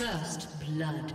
First blood.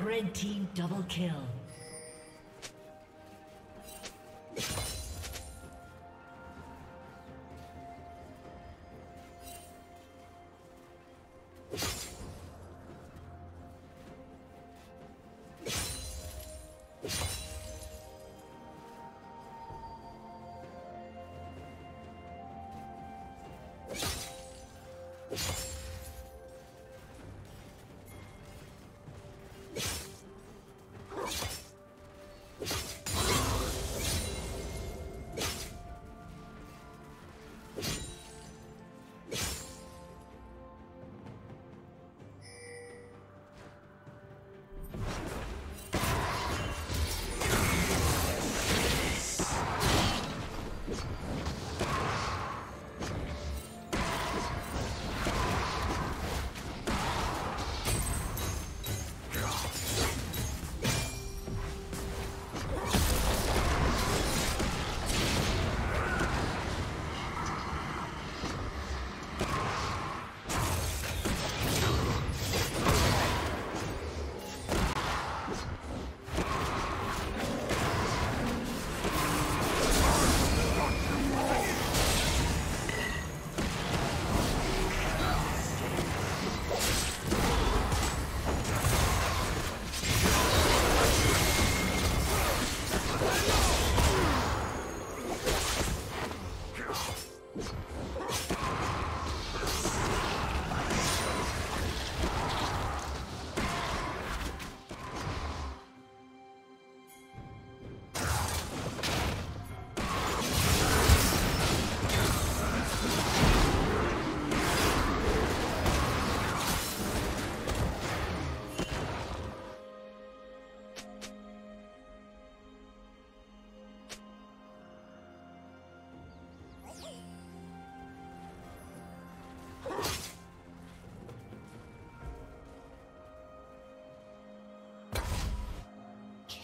Red team double kill.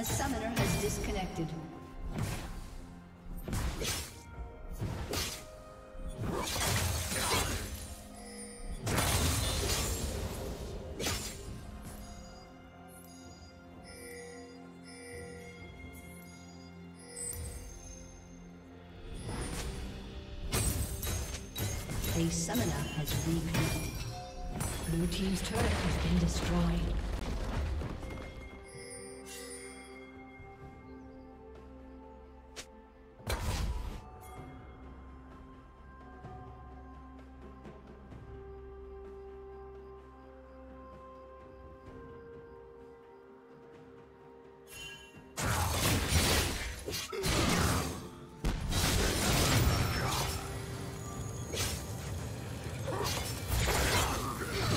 A summoner has disconnected. A summoner has reconnected. Blue team's turret has been destroyed. Blue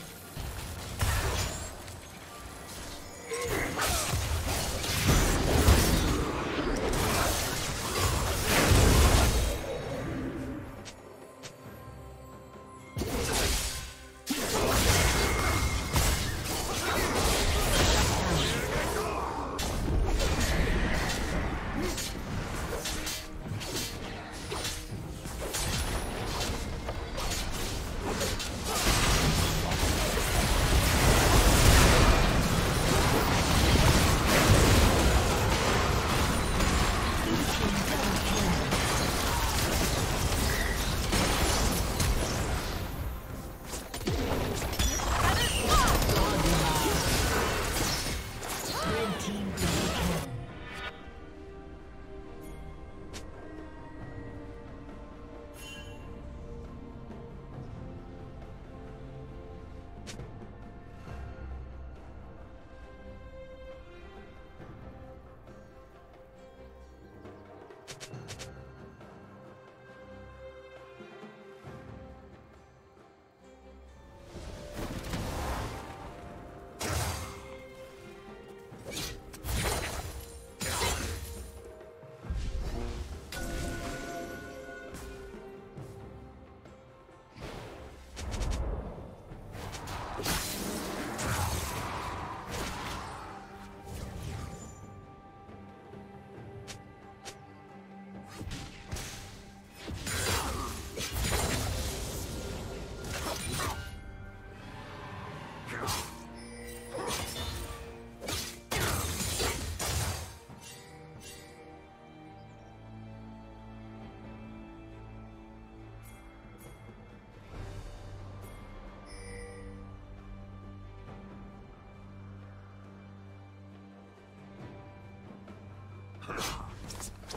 Blue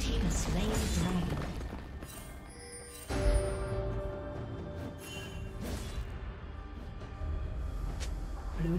team has slain the dragon. Blue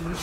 Blue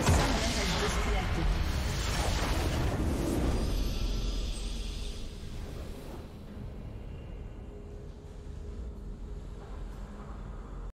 A summoner has disconnected.